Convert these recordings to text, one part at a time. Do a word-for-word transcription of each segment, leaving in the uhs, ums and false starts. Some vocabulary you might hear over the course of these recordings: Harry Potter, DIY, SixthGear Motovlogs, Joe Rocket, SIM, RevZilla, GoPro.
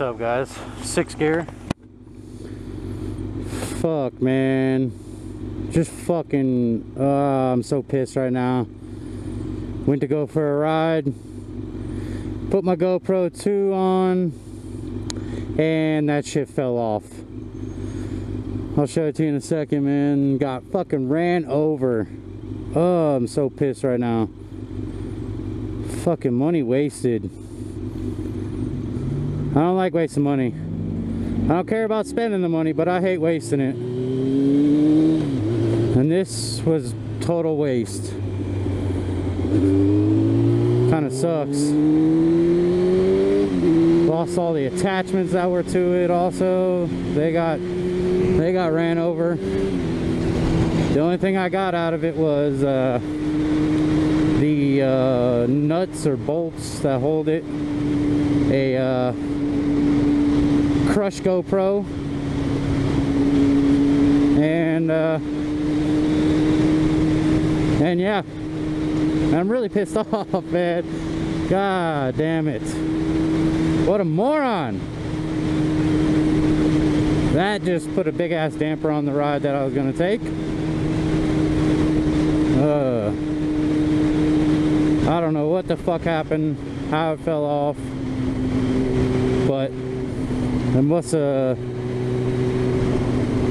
What's up, guys? Six gear. Fuck, man. Just fucking uh, I'm so pissed right now. Went to go for a ride, put my GoPro two on, and that shit fell off. I'll show it to you in a second, man. Got fucking ran over. Oh, I'm so pissed right now. Fucking money wasted. I don't like wasting money. I don't care about spending the money, but I hate wasting it. And this was total waste. Kind of sucks. Lost all the attachments that were to it. Also, they got they got ran over. The only thing I got out of it was uh, the uh, nuts or bolts that hold it, a uh, crushed GoPro, and uh, and yeah. I'm really pissed off, man. God damn it. What a moron. That just put a big ass damper on the ride that I was gonna take. Uh, I don't know what the fuck happened, how it fell off, but it must have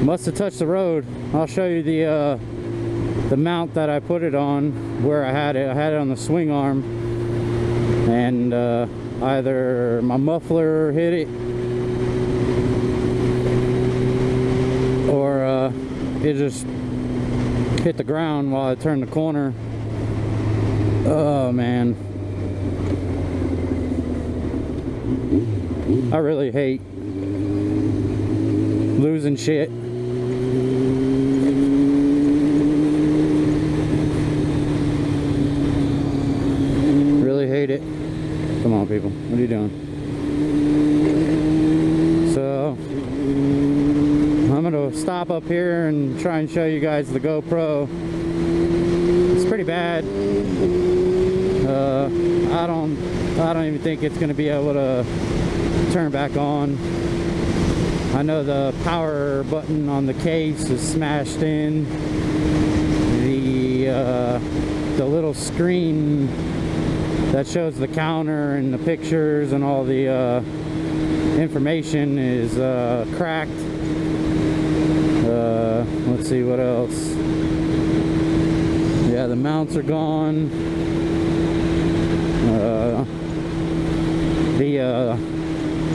must have touched the road. I'll show you the uh, the mount that I put it on, where I had it. I had it on the swing arm, and uh, either my muffler hit it, or uh, it just hit the ground while I turned the corner. Oh man, I really hate losing shit. It. Come on, people. What are you doing? So, I'm gonna stop up here and try and show you guys the GoPro. It's pretty bad. Uh, I don't. I don't even think it's gonna be able to turn back on. I know the power button on the case is smashed in. The uh, the little screen that shows the counter and the pictures and all the uh, information is uh, cracked. Uh, let's see what else. Yeah, the mounts are gone. Uh, the uh,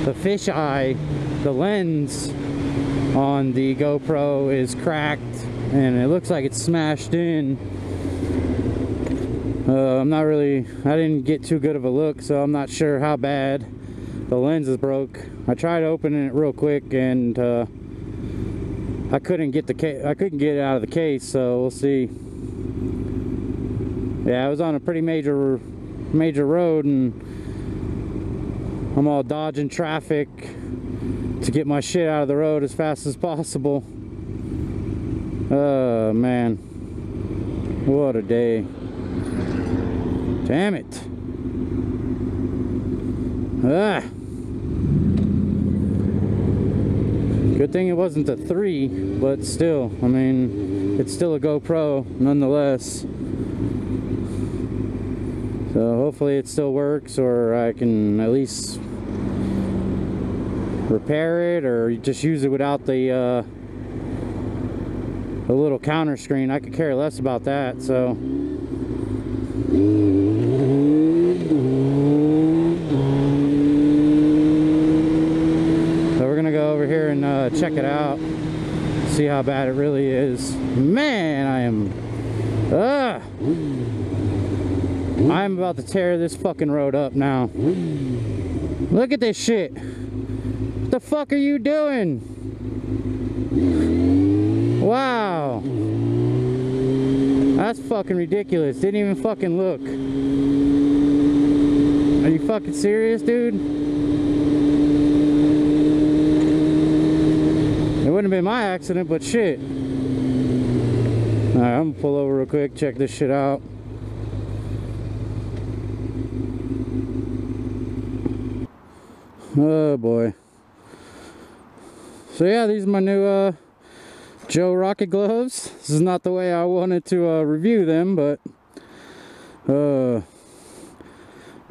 the fisheye, the lens on the GoPro is cracked, and it looks like it's smashed in. Uh, I'm not really, I didn't get too good of a look, so I'm not sure how bad the lens is broke. I tried opening it real quick, and uh, I couldn't get the ca I couldn't get it out of the case, so we'll see. Yeah, I was on a pretty major, major road, and I'm all dodging traffic to get my shit out of the road as fast as possible. Oh, man. What a day. Damn it. Ah. Good thing it wasn't a three, but still, I mean, it's still a GoPro nonetheless. So hopefully it still works, or I can at least repair it, or just use it without the uh, the little counter screen. I could care less about that, so. Uh, check it out, see how bad it really is. Man, I am uh, I'm about to tear this fucking road up now. Look at this shit. What the fuck are you doing? Wow, that's fucking ridiculous. Didn't even fucking look. Are you fucking serious, dude? Wouldn't have been my accident, but shit. All right, I'm gonna pull over real quick, check this shit out. Oh boy. So yeah, these are my new uh, Joe Rocket gloves. This is not the way I wanted to uh, review them, but uh,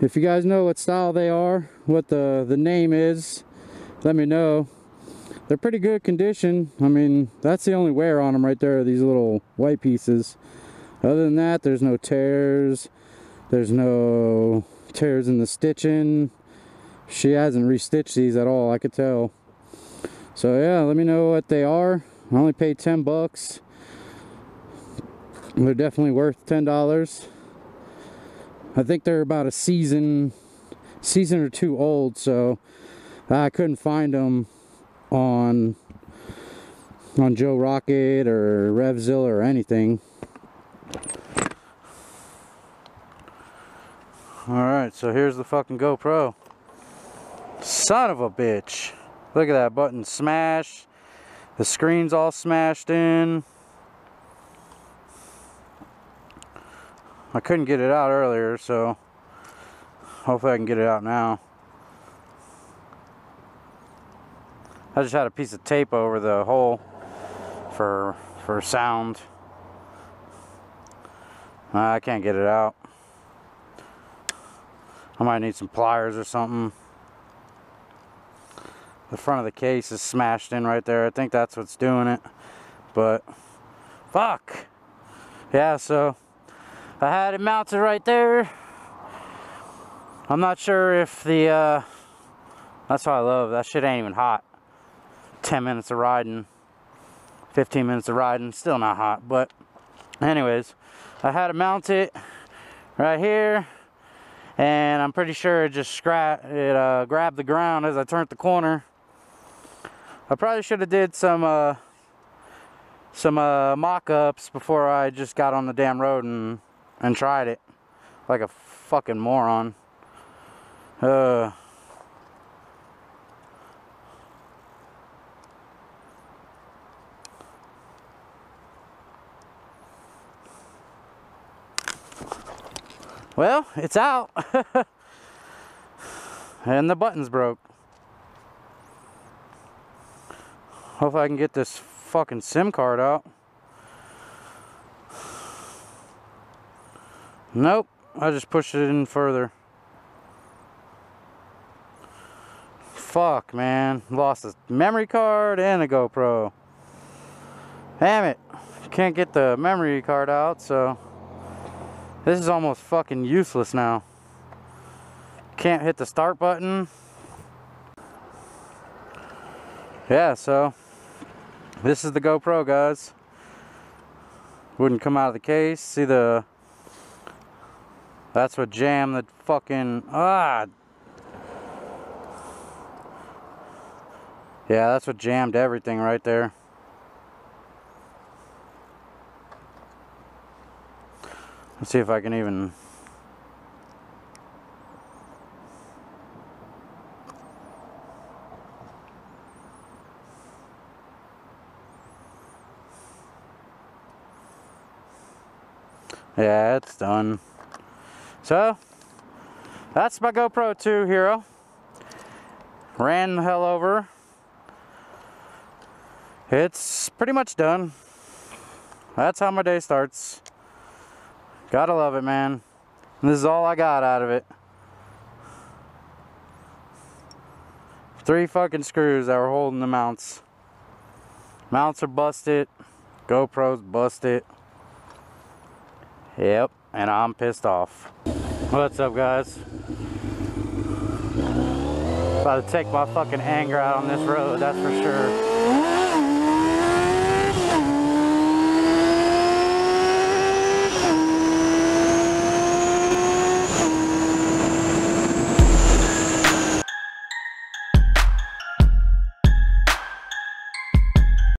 if you guys know what style they are, what the, the name is, let me know. They're pretty good condition. I mean, that's the only wear on them right there, these little white pieces. Other than that, there's no tears. There's no tears in the stitching. She hasn't restitched these at all, I could tell. So yeah, let me know what they are. I only paid ten bucks. They're definitely worth ten dollars. I think they're about a season, season or two old, so I couldn't find them on on Joe Rocket or RevZilla or anything. Alright, so here's the fucking GoPro. Son of a bitch. Look at that button smash. The screen's all smashed in. I couldn't get it out earlier, so hopefully I can get it out now. I just had a piece of tape over the hole for for sound. I can't get it out. I might need some pliers or something. The front of the case is smashed in right there. I think that's what's doing it, but fuck yeah. So I had it mounted right there. I'm not sure if the uh, that's what I love, that shit ain't even hot. Ten minutes of riding, fifteen minutes of riding, still not hot. But anyways, I had it mounted right here, and I'm pretty sure it just scratched it, uh, grabbed the ground as I turned the corner. I probably should have did some uh, some uh, mock-ups before I just got on the damn road and and tried it like a fucking moron. Uh, well, it's out. And the button's broke. Hopefully I can get this fucking SIM card out. Nope, I just pushed it in further. Fuck, man. Lost a memory card and a GoPro. Damn it. Can't get the memory card out, so this is almost fucking useless now. Can't hit the start button. Yeah, so this is the GoPro, guys. Wouldn't come out of the case. See the... That's what jammed the fucking... Ah! Yeah, that's what jammed everything right there. Let's see if I can even... Yeah, it's done. So, that's my GoPro two Hero. Ran the hell over. It's pretty much done. That's how my day starts. Gotta love it, man. This is all I got out of it. Three fucking screws that were holding the mounts. Mounts are busted. GoPro's busted. Yep, and I'm pissed off. What's up, guys? About to take my fucking anger out on this road, that's for sure.